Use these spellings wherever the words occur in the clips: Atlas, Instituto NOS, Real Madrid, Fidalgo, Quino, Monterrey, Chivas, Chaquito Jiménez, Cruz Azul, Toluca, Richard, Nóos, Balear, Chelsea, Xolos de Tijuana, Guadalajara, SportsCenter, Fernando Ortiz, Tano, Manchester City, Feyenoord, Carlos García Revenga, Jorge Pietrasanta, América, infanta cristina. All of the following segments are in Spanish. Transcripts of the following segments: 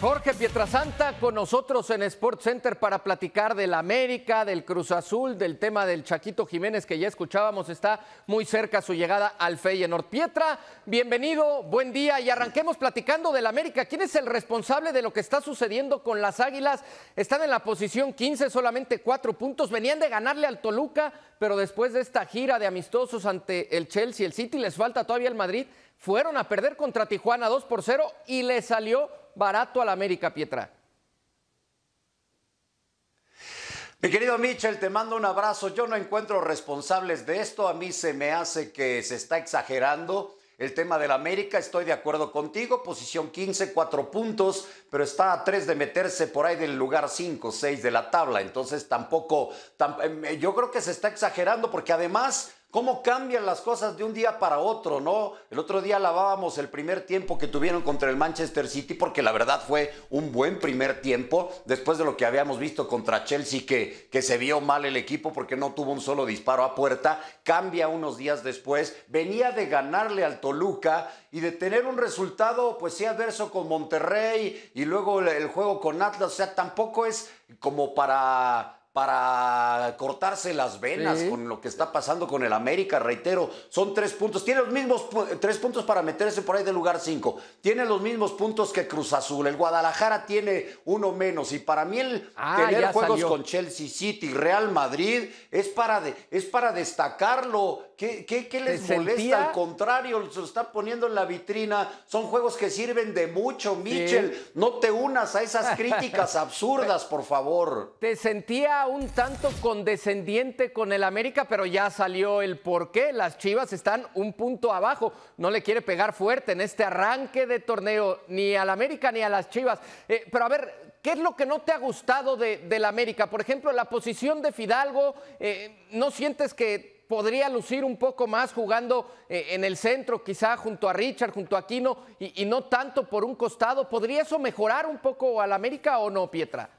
Jorge Pietrasanta con nosotros en Sports Center para platicar del América, del Cruz Azul, del tema del Chaquito Jiménez, que ya escuchábamos, está muy cerca su llegada al Feyenoord. Pietra, bienvenido, buen día, y arranquemos platicando del América. ¿Quién es el responsable de lo que está sucediendo con las Águilas? Están en la posición 15, solamente 4 puntos. Venían de ganarle al Toluca, pero después de esta gira de amistosos ante el Chelsea, el City, les falta todavía el Madrid. Fueron a perder contra Tijuana 2-0 y le salió barato al América, Pietra. Mi querido Michel, te mando un abrazo. Yo no encuentro responsables de esto. A mí se me hace que se está exagerando el tema del América. Estoy de acuerdo contigo. Posición 15, 4 puntos, pero está a 3 de meterse por ahí del lugar 5, 6 de la tabla. Entonces tampoco... yo creo que se está exagerando porque además... ¿Cómo cambian las cosas de un día para otro, no? El otro día alabábamos el primer tiempo que tuvieron contra el Manchester City porque la verdad fue un buen primer tiempo después de lo que habíamos visto contra Chelsea, que se vio mal el equipo porque no tuvo un solo disparo a puerta. Cambia unos días después. Venía de ganarle al Toluca y de tener un resultado, pues sí, adverso con Monterrey y luego el juego con Atlas. O sea, tampoco es como para cortarse las venas, sí, con lo que está pasando con el América. Reitero, son 3 puntos. Tiene los mismos 3 puntos para meterse por ahí del lugar 5. Tiene los mismos puntos que Cruz Azul. El Guadalajara tiene 1 menos. Y para mí el tener juegos con Chelsea, City, Real Madrid es para destacarlo. ¿Qué les molesta? Al contrario, se lo están poniendo en la vitrina. Son juegos que sirven de mucho, Michel. Sí. No te unas a esas críticas absurdas, por favor. Te sentía un tanto condescendiente con el América, pero ya salió el porqué. Las Chivas están 1 punto abajo. No le quiere pegar fuerte en este arranque de torneo, ni al América ni a las Chivas. Pero a ver, ¿qué es lo que no te ha gustado del América? Por ejemplo, la posición de Fidalgo, ¿no sientes que podría lucir un poco más jugando en el centro, quizá junto a Richard, junto a Quino, y no tanto por un costado? ¿Podría eso mejorar un poco al América o no, Pietra?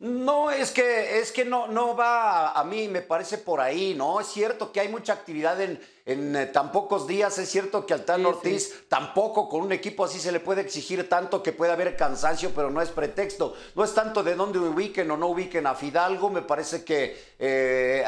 No, es que no va, a mí me parece por ahí, ¿no? Es cierto que hay mucha actividad en tan pocos días, es cierto que al Tano Ortiz tampoco con un equipo así se le puede exigir tanto, que puede haber cansancio, pero no es pretexto. No es tanto de dónde ubiquen o no ubiquen a Fidalgo, me parece que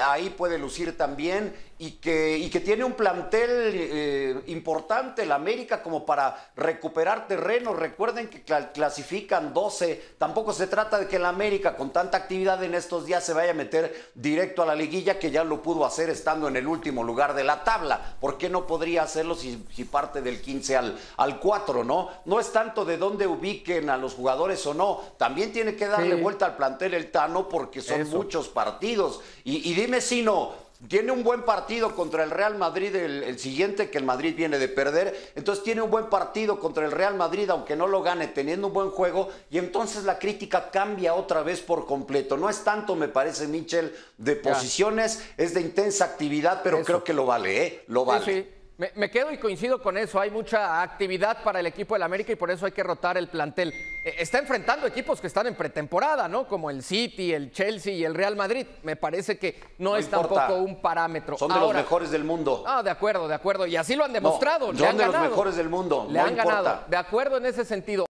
ahí puede lucir también. Y que tiene un plantel importante el América como para recuperar terreno. Recuerden que clasifican 12. Tampoco se trata de que el América, con tanta actividad en estos días, se vaya a meter directo a la liguilla, que ya lo pudo hacer estando en el último lugar de la tabla. ¿Por qué no podría hacerlo si parte del 15 al 4, no? No es tanto de dónde ubiquen a los jugadores o no. También tiene que darle vuelta al plantel el Tano, porque son muchos partidos. Y dime si no... Tiene un buen partido contra el Real Madrid el siguiente, que el Madrid viene de perder. Entonces tiene un buen partido contra el Real Madrid, aunque no lo gane, teniendo un buen juego. Y entonces la crítica cambia otra vez por completo. No es tanto, me parece, Michel, de posiciones, es de intensa actividad, pero creo que lo vale, ¿eh? Lo vale. Sí, sí. Me quedo y coincido con eso. Hay mucha actividad para el equipo del América y por eso hay que rotar el plantel. Está enfrentando equipos que están en pretemporada, ¿no? Como el City, el Chelsea y el Real Madrid. Me parece que no es tampoco un parámetro. Son de los mejores del mundo. Ah, de acuerdo, de acuerdo. Y así lo han demostrado. Son de los mejores del mundo. Le han ganado. De acuerdo en ese sentido.